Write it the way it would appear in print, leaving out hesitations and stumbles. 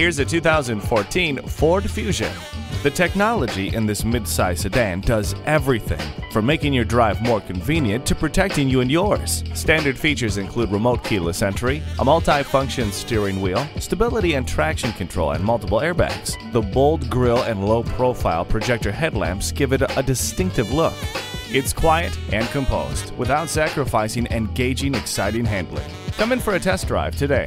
Here's a 2014 Ford Fusion. The technology in this mid-size sedan does everything, from making your drive more convenient to protecting you and yours. Standard features include remote keyless entry, a multi-function steering wheel, stability and traction control, and multiple airbags. The bold grille and low-profile projector headlamps give it a distinctive look. It's quiet and composed, without sacrificing engaging, exciting handling. Come in for a test drive today.